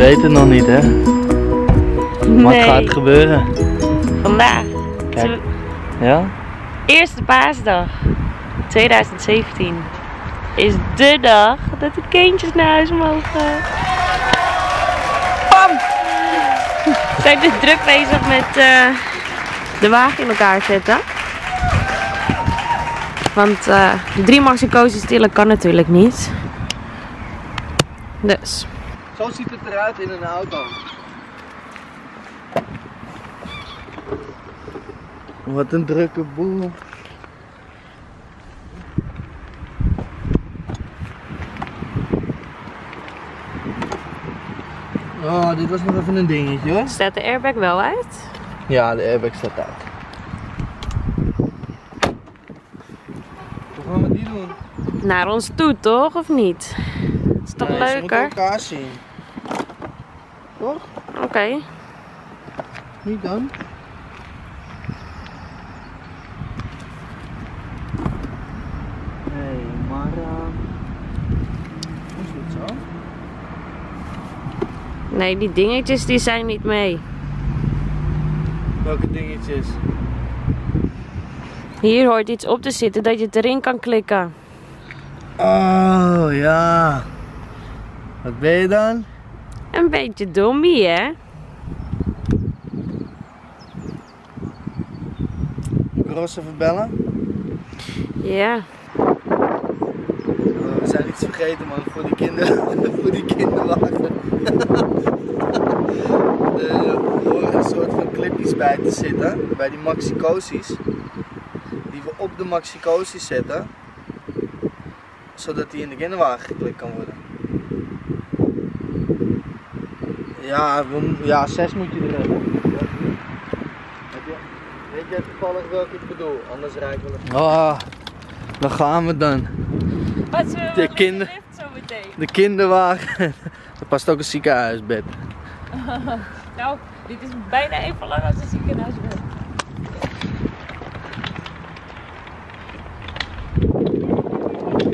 weten het nog niet, hè? Nee. Maar het gaat gebeuren. Vandaag. Kijk. Ja? Eerste paasdag 2017 is de dag dat de kindjes naar huis mogen. Bam! We zijn dus druk bezig met de wagen in elkaar zetten. Want 3 maxico's tillen kan natuurlijk niet. Dus. Zo ziet het eruit in een auto. Wat een drukke boel. Oh, dit was nog even een dingetje hoor. Staat de airbag wel uit? Ja, de airbag staat uit. Wat gaan we die doen? Naar ons toe toch, of niet? Dat is toch leuker? We moeten elkaar zien. Toch? Oké. Okay. Niet dan. Nee, die dingetjes die zijn niet mee. Welke dingetjes? Hier hoort iets op te zitten dat je het erin kan klikken. Oh ja. Wat ben je dan? Een beetje dommie, hè? Moet ik Roos even bellen? Ja. We zijn iets vergeten, man, voor die kinderen. Voor die kinderwagen. Door een soort van clipjes bij te zitten, bij die maxicosies, die we op de maxicosies zetten, zodat die in de kinderwagen geklikt kan worden. Ja, ja, 6 moet je er hebben. Weet jij toevallig welke ik bedoel? Anders rijden we nog. Ah, daar gaan we dan. Wat zullen we in de lift zo meteen? De kinderwagen. Er past ook een ziekenhuisbed. Nou, dit is bijna even lang als een ziekenhuisbed.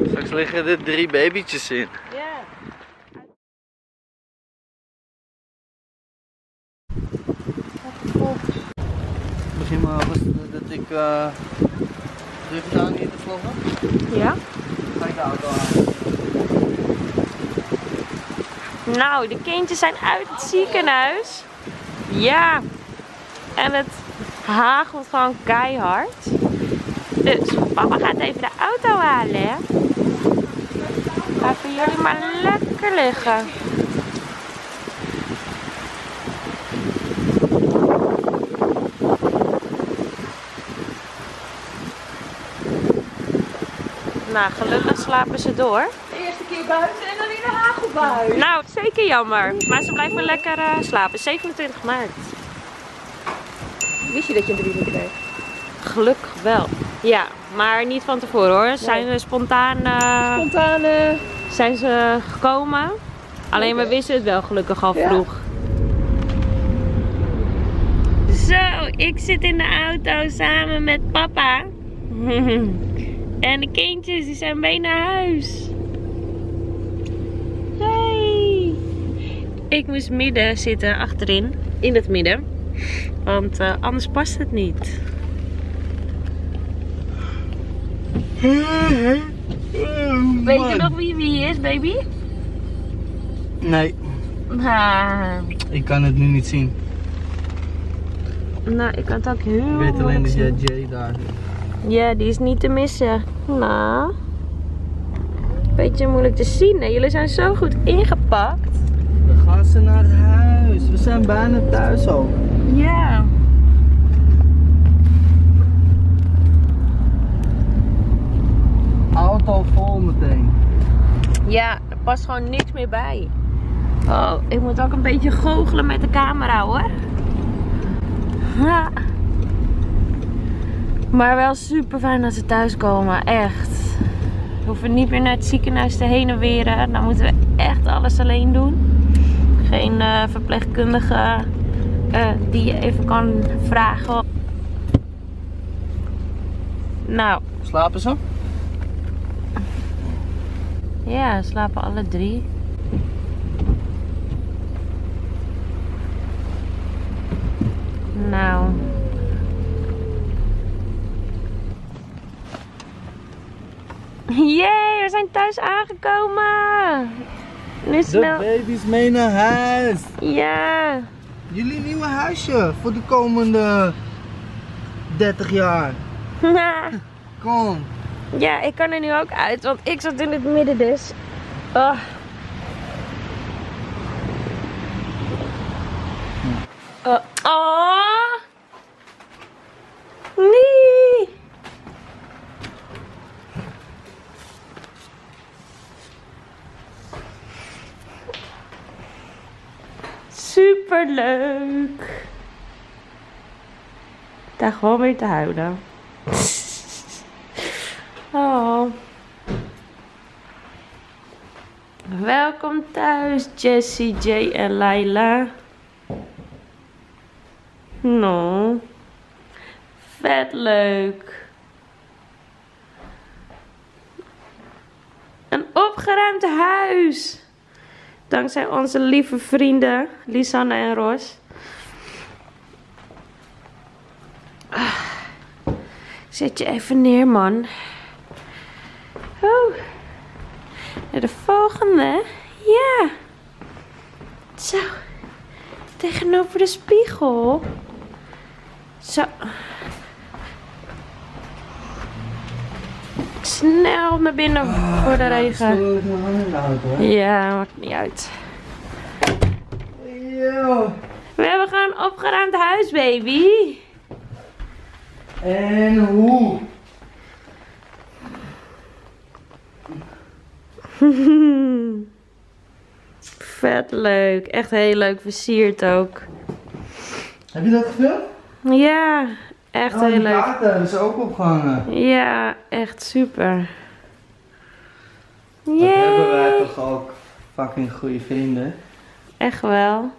Straks liggen er 3 babytjes in. Ja. Misschien maar dat ik terug naar hier te vloggen. Ja. Ga ik de auto aan. Nou, de kindjes zijn uit het ziekenhuis. Ja. En het hagelt gewoon keihard. Dus papa gaat even de auto halen, hè. Laten jullie maar lekker liggen. Nou, gelukkig slapen ze door. De eerste keer buiten en dan in de hagelbui. Nou, zeker jammer. Maar ze blijven lekker slapen. 27 maart. Wist je dat je een briefje kreeg? Gelukkig wel. Ja, maar niet van tevoren hoor. Zijn ze spontaan... Zijn ze gekomen. Alleen we wisten het wel gelukkig al vroeg. Ja. Zo, ik zit in de auto samen met papa. En de kindjes die zijn mee naar huis. Hey. Ik moest midden zitten achterin, in het midden. Want anders past het niet. Weet je nog wie is, baby? Nee. Ik kan het nu niet zien. Nou, ik kan het ook heel moeilijk zien. Ik weet alleen dat jij Jay daar zit. Ja, die is niet te missen. Nou, beetje moeilijk te zien, hè? Jullie zijn zo goed ingepakt. We gaan ze naar het huis. We zijn bijna thuis al. Ja. Auto vol meteen. Ja, er past gewoon niks meer bij. Oh, ik moet ook een beetje goochelen met de camera hoor. Ha. Maar wel super fijn dat ze thuis komen, echt. We hoeven niet meer naar het ziekenhuis te heen en weer. Dan moeten we echt alles alleen doen. Geen verpleegkundige die je even kan vragen. Nou. Slapen ze? Ja, slapen alle 3. Nou. Jee, we zijn thuis aangekomen. Nu snel. De baby's mee naar huis. Ja. Jullie nieuwe huisje voor de komende 30 jaar. Kom. Ja, ik kan er nu ook uit, want ik zat in het midden dus. Oh. Oh. Nee. Superleuk. Ik sta gewoon weer te huilen. Oh. Welkom thuis, Jessie, Jay en Laila. Nou, vet leuk. Een opgeruimd huis. Dankzij onze lieve vrienden Lisanne en Roos. Zet je even neer, man. Oh. De volgende. Ja. Zo. Tegenover de spiegel. Zo. Snel naar binnen voor de regen. Ja, maakt niet uit. We hebben gewoon een opgeruimd huis, baby. En hoe? Vet leuk. Echt heel leuk versierd ook. Heb je dat gefilmd? Ja, echt heel leuk. Oh, die hebben ze ook opgehangen. Ja, echt super. Dat hebben wij toch ook fucking goede vrienden. Echt wel.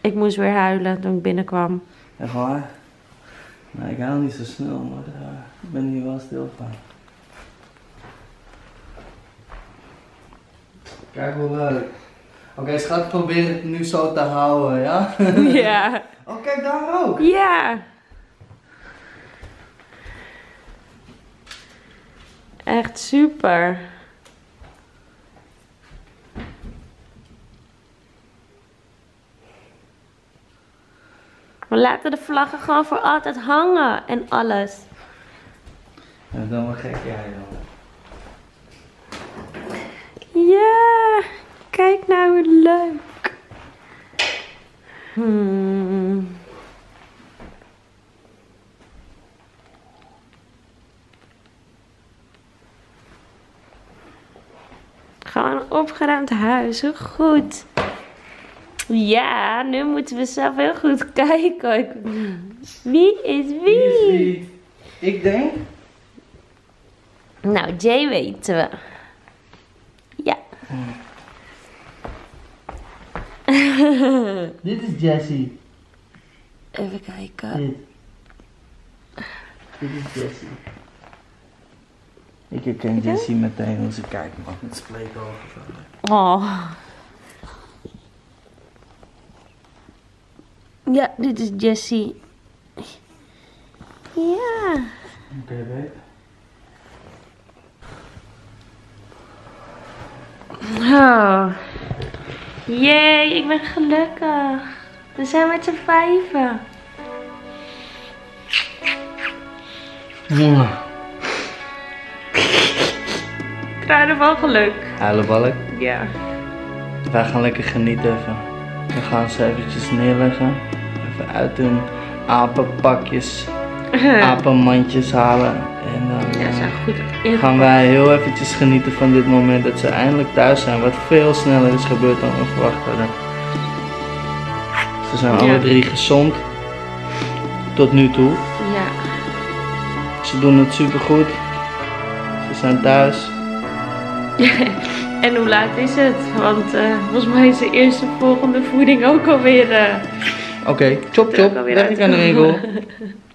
Ik moest weer huilen toen ik binnenkwam. Echt waar? Nou, ik haal niet zo snel, maar ik ben hier wel stil van. Kijk wel leuk. Oké, schat, probeer het nu zo te houden, ja? Ja. Oh, kijk daar ook. Ja. Echt super. We laten de vlaggen gewoon voor altijd hangen en alles. Ja, dan wel gek jij dan. Ja, kijk nou hoe leuk. Gewoon een opgeruimd huis, hoe goed. Ja, nu moeten we zelf heel goed kijken. Wie is wie? Wie is wie? Ik denk. Nou, Jay weten we. Dit is Jessie. Even kijken. Dit is Jessie. Ik herken Jessie meteen hoe ze kijkt, man. Met spreekogen. Oh. Ja, dit is Jessie. Ja. Oké, babe. Oh. Jee, ik ben gelukkig. We zijn met z'n vijven. Ja. Kruidenbal geluk. Huilenbalk? Ja. Wij gaan lekker genieten even. We gaan ze eventjes neerleggen. Even uit hun apenpakjes, apenmandjes halen. En dan ja, zijn goed gaan wij heel eventjes genieten van dit moment dat ze eindelijk thuis zijn. Wat veel sneller is gebeurd dan we verwacht hadden. Ze zijn alle drie gezond. Tot nu toe. Ja. Ze doen het super goed. Ze zijn thuis. En hoe laat is het? Want volgens mij is de eerste volgende voeding ook alweer... Oké, chop chop. Leg ik aan de winkel.